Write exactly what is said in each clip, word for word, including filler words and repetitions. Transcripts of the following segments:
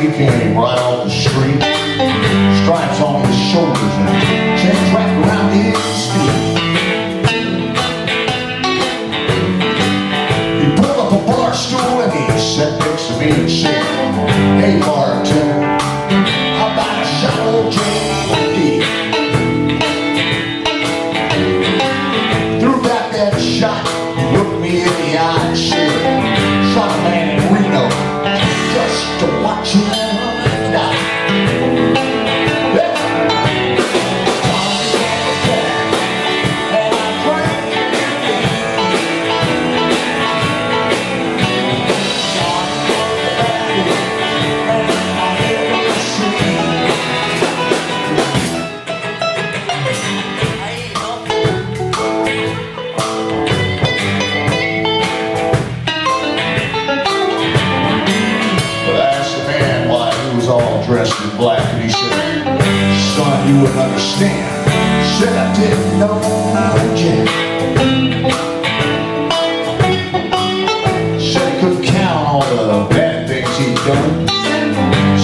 He came right off the street, stripes on his shoulders and chains wrapped around his feet. He pulled up a bar stool and he sat next to me and said, "Hey, bartender, how about a shot of J D?" Threw back that shot, he looked me in the eye and said, "Shot a man in Reno just to watch him die." Yeah. And I drank it, and I never seen. All dressed in black, and he said, "Son, you wouldn't understand." He said, "I didn't know I would jack." Said he couldn't count all the bad things he'd done.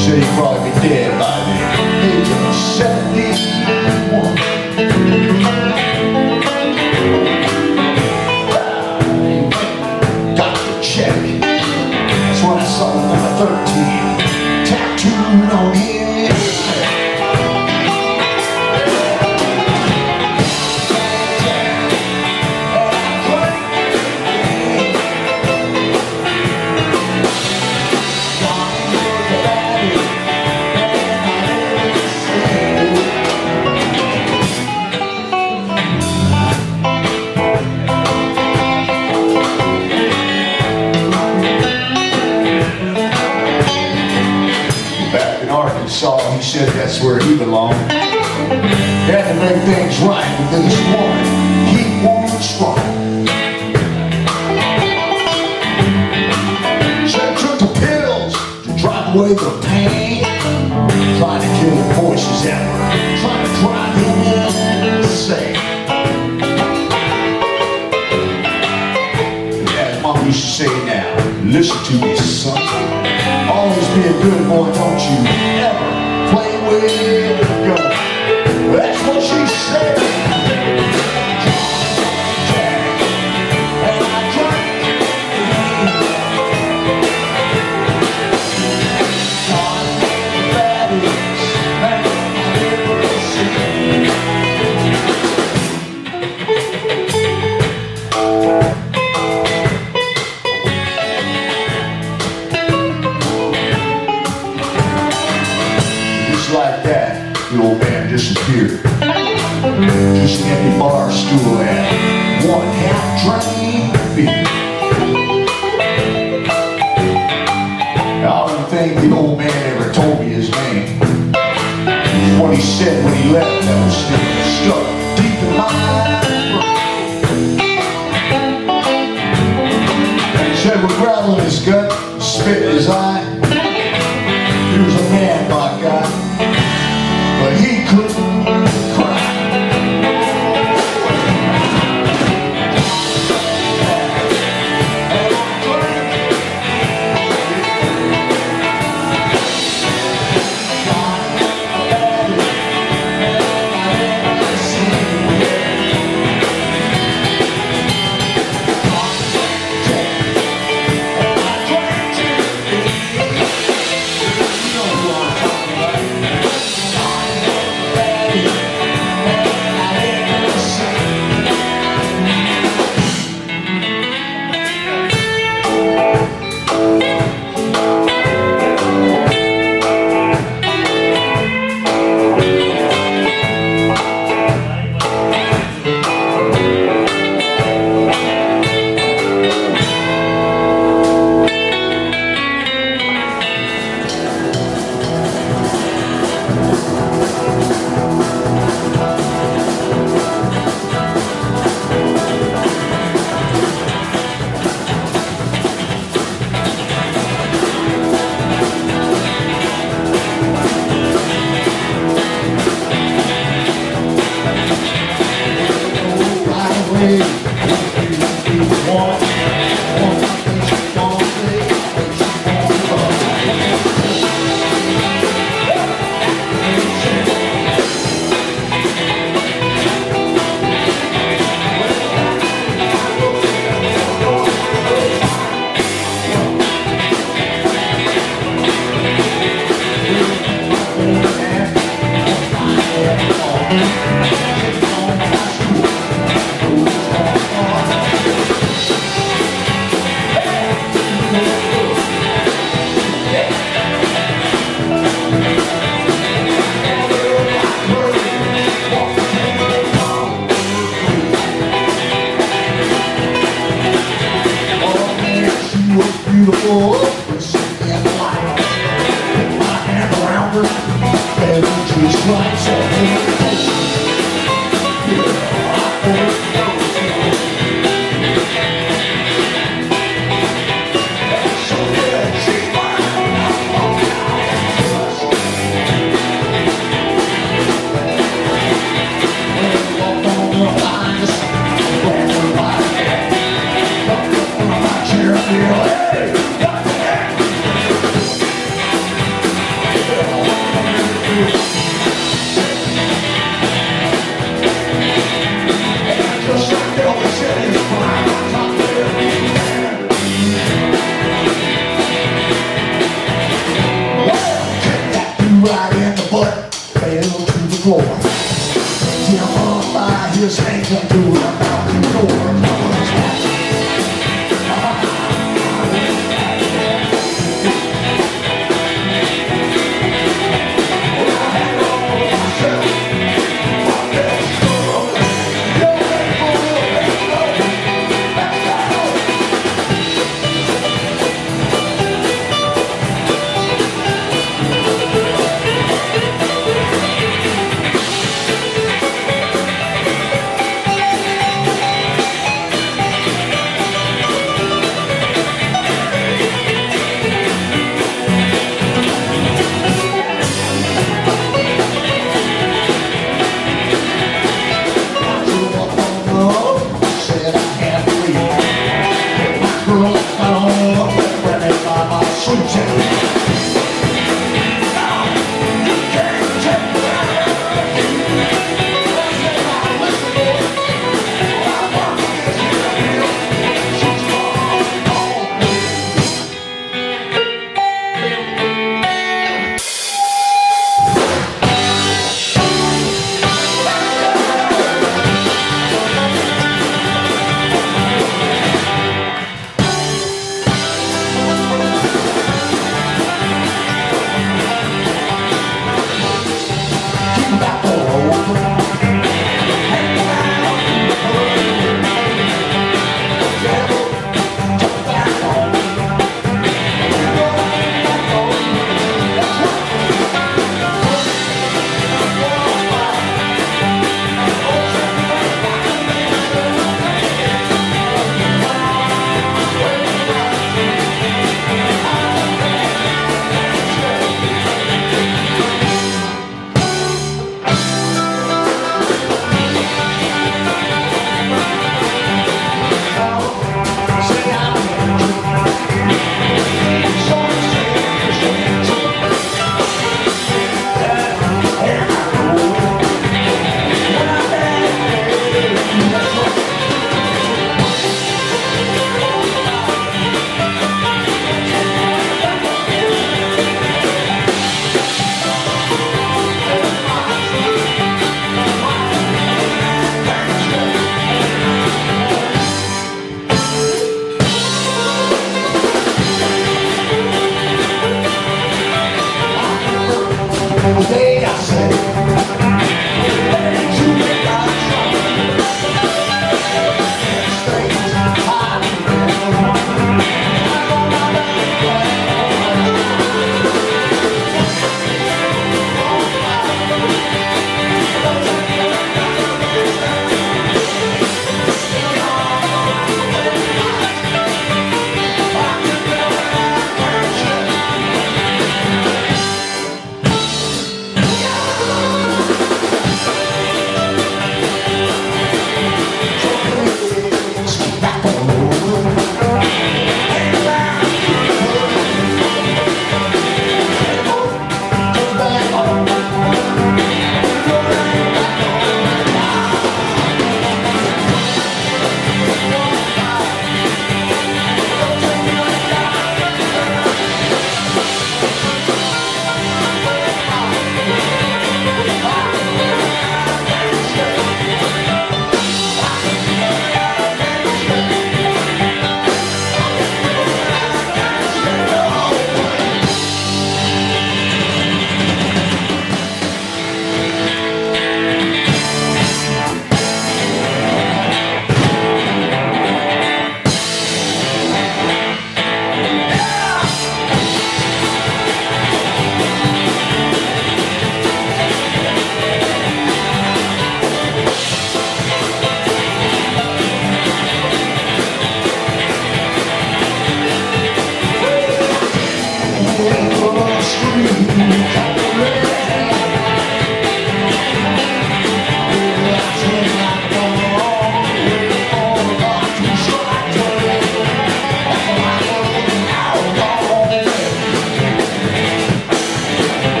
Said he'd probably be dead by the age of seventy-one. Ah, got the check. That's when I saw number thirteen. No need. He said that's where he belonged. He had to make things right with this woman. He wasn't strong. So he took the pills to drive away the pain, trying to kill the voices that were trying to drive him insane. As Mom used to say now, listen to me, son. Always be a good boy, don't you ever play with the gun. That's what she said. The old man disappeared. Just an empty bar stool and one half drained beer. Now, I don't think the old man ever told me his name. It's what he said when he left that was still stuck deep in my brain. He said with gravel in his gut, spit in his eye, he was a man, my God. But he couldn't cry. school. She is like, pick my hand around her, and she's right so good. You're my friend. So good, she's mine. I'm on her eyes, on her body, up on my chair, floor. Yeah, I'm by his hands up to the balcony door.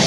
I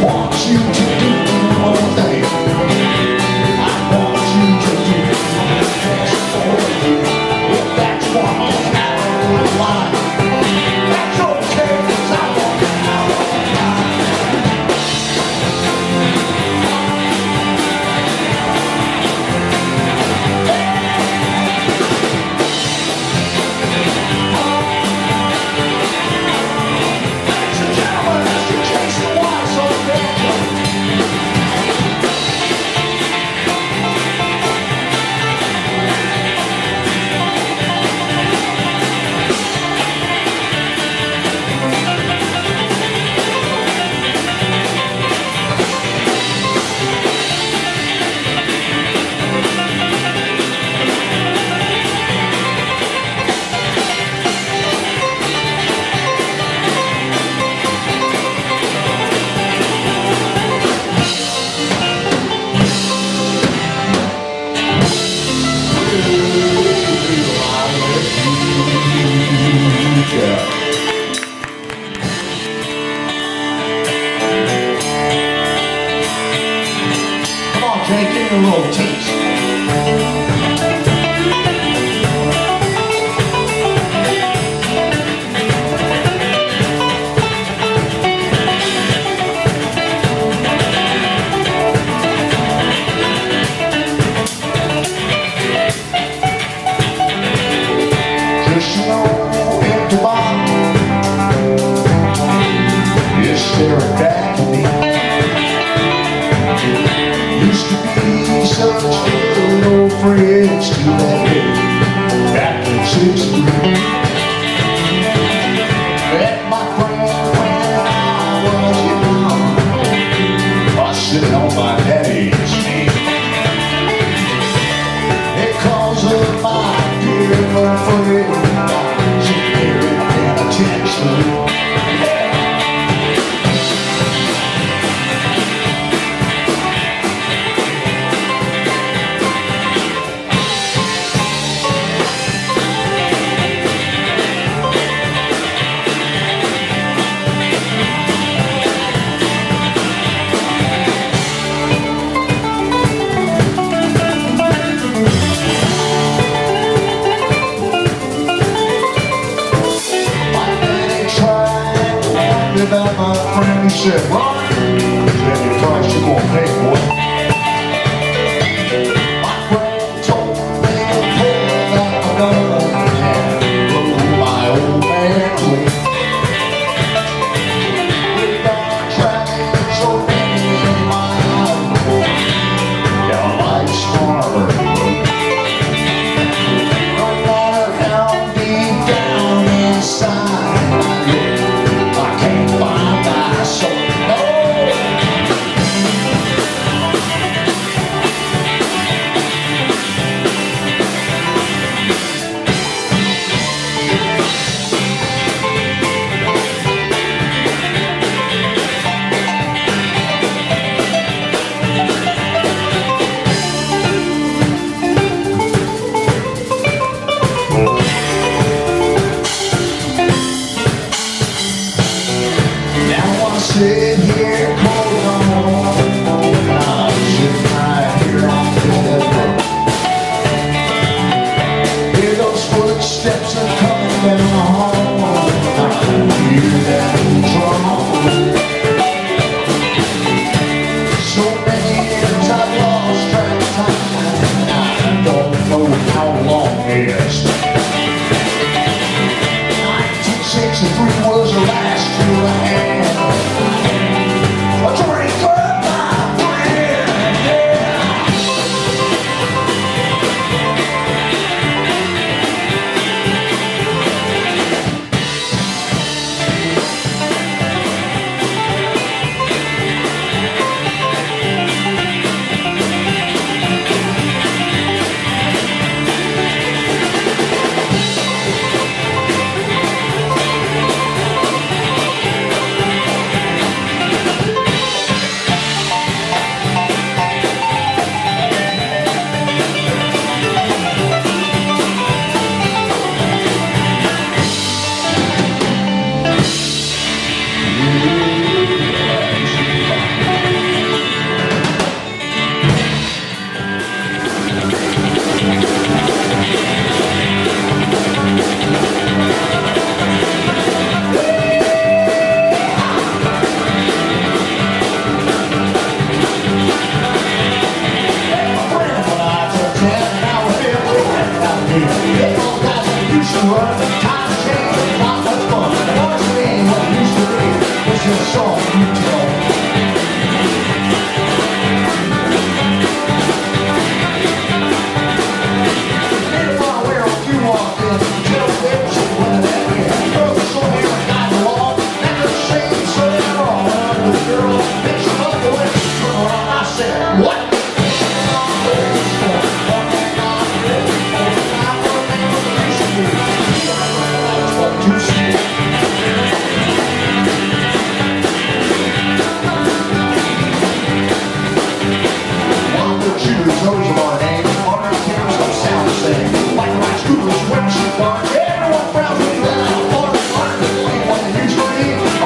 want you to do in rotation. Friends to that day, back in sixty-three. Met my friend when I was young, I sitting on my daddy's knee. Because of my dear friend, I was married in Tennessee. About my friend, he said, "Ronnie, that's the price you're gonna pay, boy." My friend told me to pull out my gun and blow my old man away. We've been trapped so many miles down life's harbor road. No matter how deep down inside I live, sit here cold on I sit right here on the road. Hear those footsteps are coming down the hall. I can hear that drum. So many years I've lost track of time, I don't know how long it is. nineteen sixty-three was the last year I had.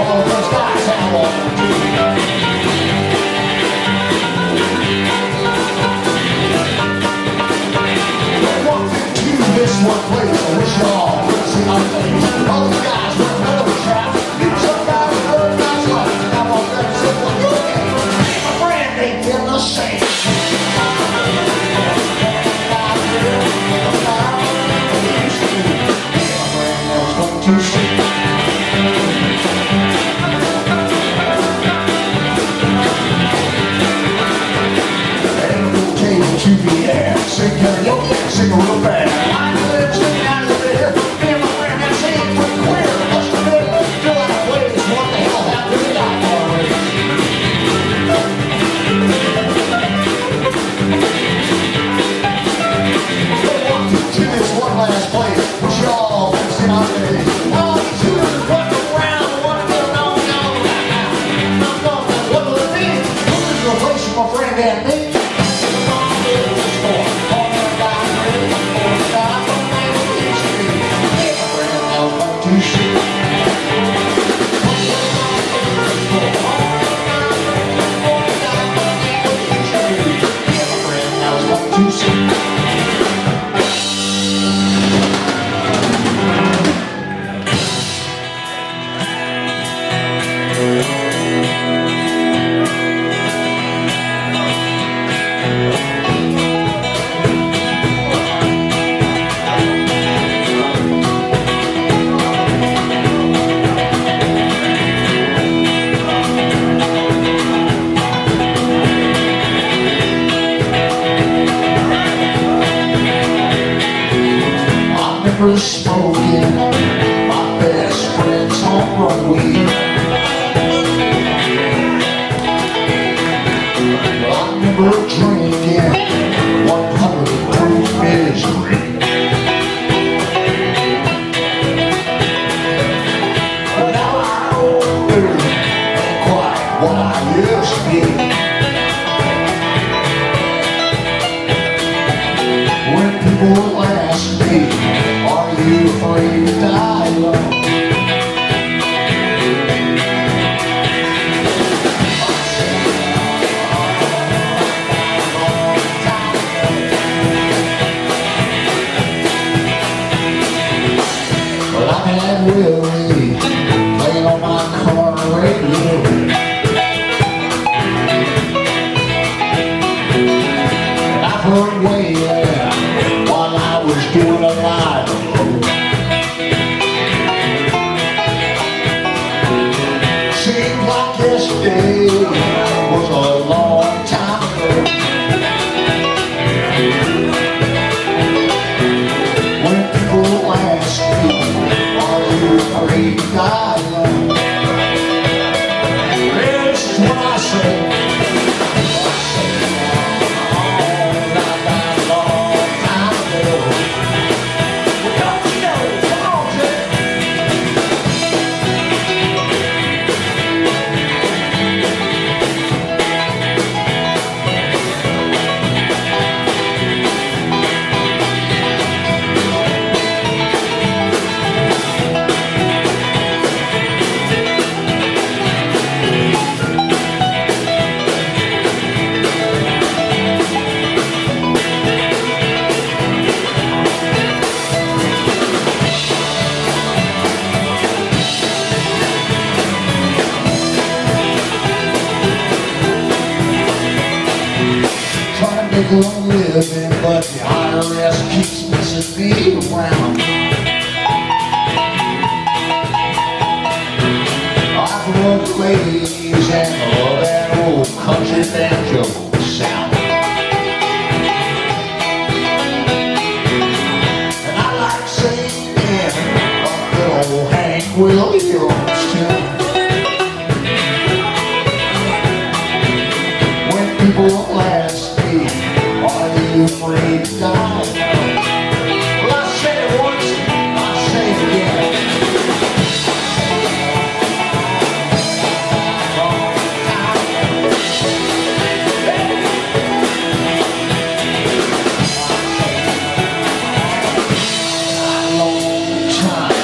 All those guys have all Spoken, my best friends on Broadway. I never drinking one hundred proof misery. But now I older and quite what I used to be. When people ask me, you afraid to die alone? Well, I had Willie playing on my car radio. And I've heard way out while I was doing a live. Yesterday was a long time ago, when people ask me, are you afraid to die alone? This is what I say, I say all night a long time ago. We got to know, come on, Jay. I'm living, but the I R S keeps messing me around. I've loved ladies and all that old country banjo sound. And I like singing a good old Hank Williams tune. When people ask me, are you afraid to die? Well, I said it once, I say it again. I say it all the time.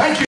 Thank you.